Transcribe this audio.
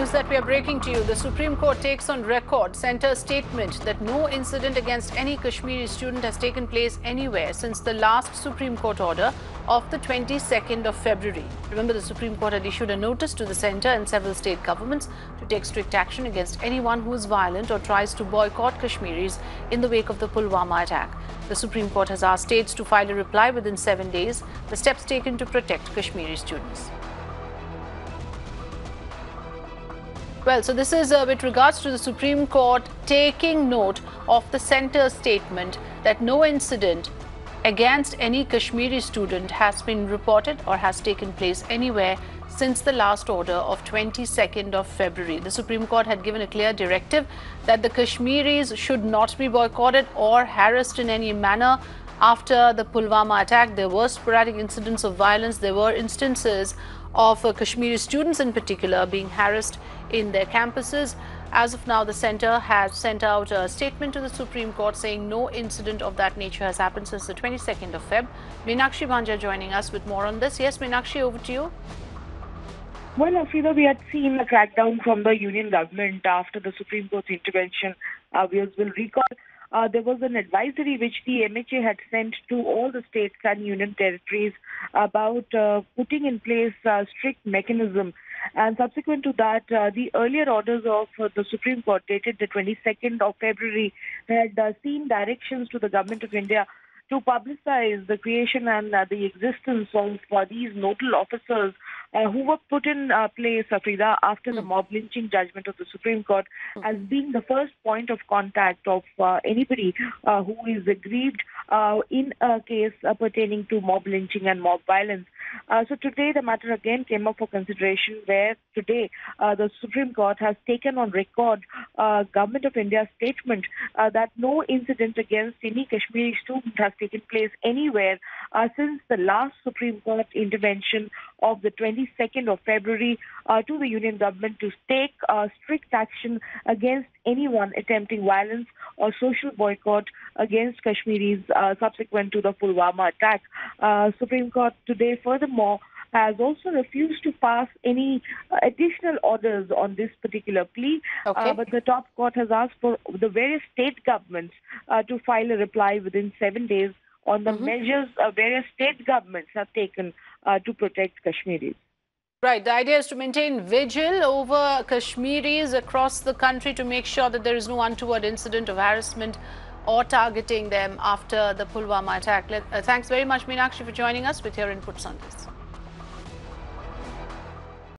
news that we are breaking to you. The Supreme Court takes on record Centre's statement that no incident against any Kashmiri student has taken place anywhere since the last Supreme Court order of the 22nd of February. Remember, the Supreme Court had issued a notice to the Centre and several state governments to take strict action against anyone who is violent or tries to boycott Kashmiris in the wake of the Pulwama attack. The Supreme Court has asked states to file a reply within 7 days, the steps taken to protect Kashmiri students. Well, so this is with regards to the Supreme Court taking note of the Centre's statement that no incident against any Kashmiri student has been reported or has taken place anywhere since the last order of 22nd of February. The Supreme Court had given a clear directive that the Kashmiris should not be boycotted or harassed in any manner. After the Pulwama attack, there were sporadic incidents of violence. There were instances of Kashmiri students in particular being harassed in their campuses. As of now, the Centre has sent out a statement to the Supreme Court saying no incident of that nature has happened since the 22nd of Feb. Meenakshi Bhanja joining us with more on this. Yes, Meenakshi, over to you. Well, Afrida, we had seen a crackdown from the union government after the Supreme Court's intervention. Viewers will recall there was an advisory which the MHA had sent to all the states and union territories about putting in place a strict mechanism. And subsequent to that, the earlier orders of the Supreme Court dated the 22nd of February had seen directions to the Government of India to publicize the creation and the existence of these nodal officers who were put in place, Afrida, after the mob lynching judgment of the Supreme Court as being the first point of contact of anybody who is aggrieved in a case pertaining to mob lynching and mob violence. So today the matter again came up for consideration, where today the Supreme Court has taken on record Government of India's statement that no incident against any Kashmiri student has taken place anywhere since the last Supreme Court intervention of the 22nd of February to the Union Government to take strict action against anyone attempting violence or social boycott against Kashmiris subsequent to the Pulwama attack. Supreme Court today furthermore has also refused to pass any additional orders on this particular plea. Okay. But the top court has asked for the various state governments to file a reply within 7 days on the measures various state governments have taken to protect Kashmiris. Right. The idea is to maintain vigil over Kashmiris across the country to make sure that there is no untoward incident of harassment or targeting them after the Pulwama attack. Thanks very much, Meenakshi, for joining us with your inputs on this.